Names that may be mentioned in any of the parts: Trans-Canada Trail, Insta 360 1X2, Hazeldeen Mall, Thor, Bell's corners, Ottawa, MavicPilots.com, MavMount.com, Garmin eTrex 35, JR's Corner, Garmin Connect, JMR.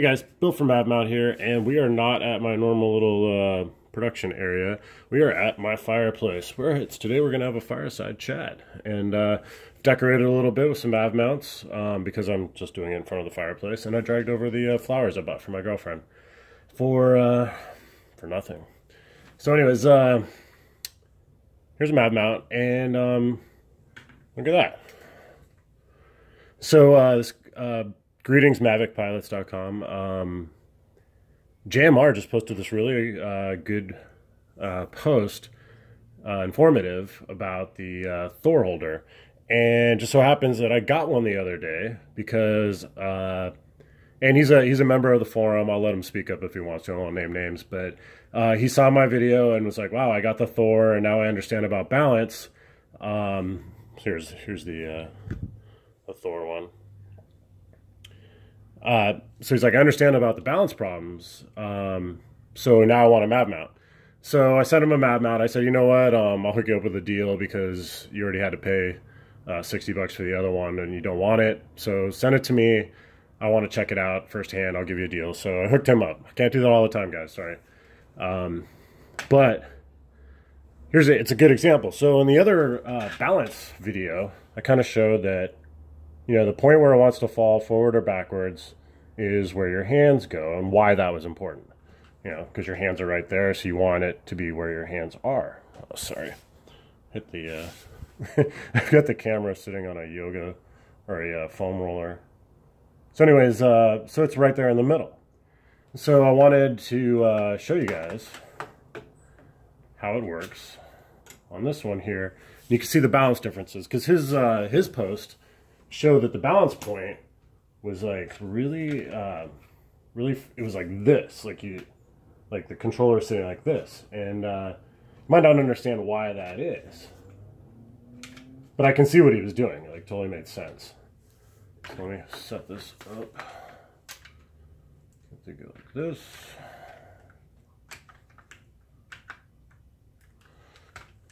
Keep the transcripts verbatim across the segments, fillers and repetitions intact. Hey guys, Bill from MavMount here, and we are not at my normal little uh, production area. We are at my fireplace, where it's today we're going to have a fireside chat. And uh, decorated a little bit with some MavMounts, um, because I'm just doing it in front of the fireplace. And I dragged over the uh, flowers I bought for my girlfriend for, uh, for nothing. So anyways, uh, here's a MavMount, and um, look at that. So uh, this... Uh, Greetings, Mavic Pilots dot com. Um, J M R just posted this really uh, good uh, post, uh, informative, about the uh, Thor holder. And just so happens that I got one the other day because, uh, and he's a he's a member of the forum. I'll let him speak up if he wants to. I won't name names, but uh, he saw my video and was like, "Wow, I got the Thor, and now I understand about balance." Um, here's here's the, uh, the Thor one. Uh, so he's like, I understand about the balance problems, um, so now I want a map mount. So I sent him a map mount. I said, you know what, um, I'll hook you up with a deal because you already had to pay uh, sixty bucks for the other one and you don't want it. So send it to me. I want to check it out firsthand. I'll give you a deal. So I hooked him up. I can't do that all the time, guys. Sorry. Um, but here's a, it's a good example. So in the other uh, balance video, I kind of showed that, you know, the point where it wants to fall forward or backwards is where your hands go and why that was important. You know, because your hands are right there, so you want it to be where your hands are. Oh, sorry. Hit the, uh, I've got the camera sitting on a yoga or a uh, foam roller. So anyways, uh, so it's right there in the middle. So I wanted to uh, show you guys how it works on this one here. You can see the balance differences because his, uh, his post show that the balance point was like really, uh, really, it was like this, like you, like the controller sitting like this, and uh, might not understand why that is, but I can see what he was doing. It like totally made sense. So let me set this up. Have to go like this.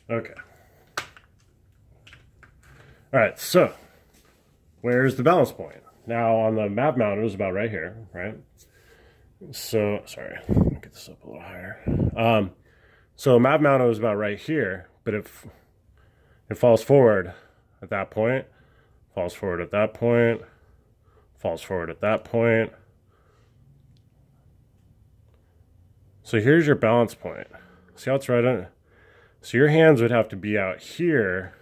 Okay. All right. So, where's the balance point? Now on the map mount, it was about right here, right? So, sorry, let me get this up a little higher. Um, so map mount was about right here, but if it falls forward at that point, falls forward at that point, falls forward at that point. So here's your balance point. See how it's right on? So your hands would have to be out here.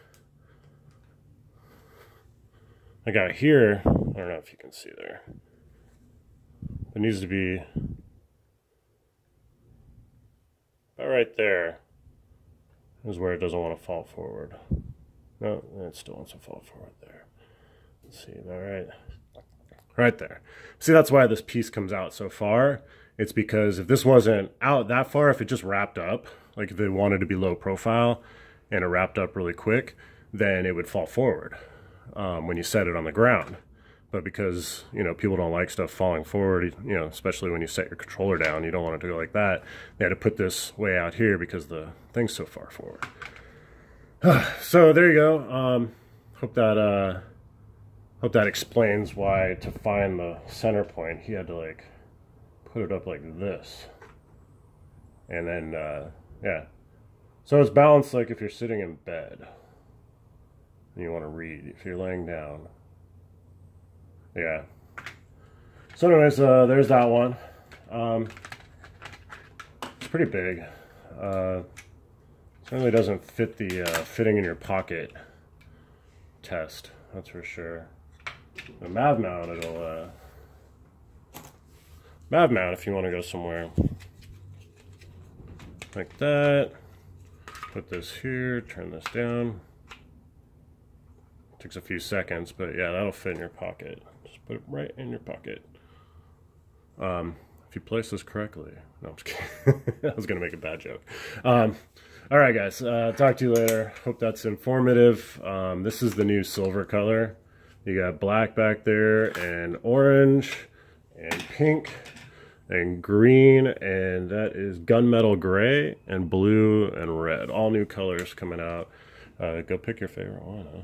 I got here, I don't know if you can see there. It needs to be about right there is where it doesn't want to fall forward. No, it still wants to fall forward there. Let's see, about right, right there. See, that's why this piece comes out so far. It's because if this wasn't out that far, if it just wrapped up, like if they wanted to be low profile and it wrapped up really quick, then it would fall forward. Um, when you set it on the ground, but because, you know, people don't like stuff falling forward, you know, especially when you set your controller down, you don't want it to go like that. They had to put this way out here because the thing's so far forward. So there you go. Um, hope that, uh, hope that explains why to find the center point, he had to like put it up like this. And then, uh, yeah. So it's balanced like if you're sitting in bed. You want to read if you're laying down. Yeah. So anyways, uh, there's that one. Um, it's pretty big. Uh, certainly doesn't fit the uh, fitting in your pocket test. That's for sure. The MavMount, it'll uh, MavMount if you want to go somewhere like that. Put this here. Turn this down. Takes a few seconds, but yeah, that'll fit in your pocket. Just put it right in your pocket. Um, if you place this correctly. No, I'm just kidding. I was gonna make a bad joke. Um, all right, guys. Uh, talk to you later. Hope that's informative. Um, this is the new silver color. You got black back there, and orange, and pink, and green, and that is gunmetal gray, and blue, and red. All new colors coming out. Uh, go pick your favorite one. Huh?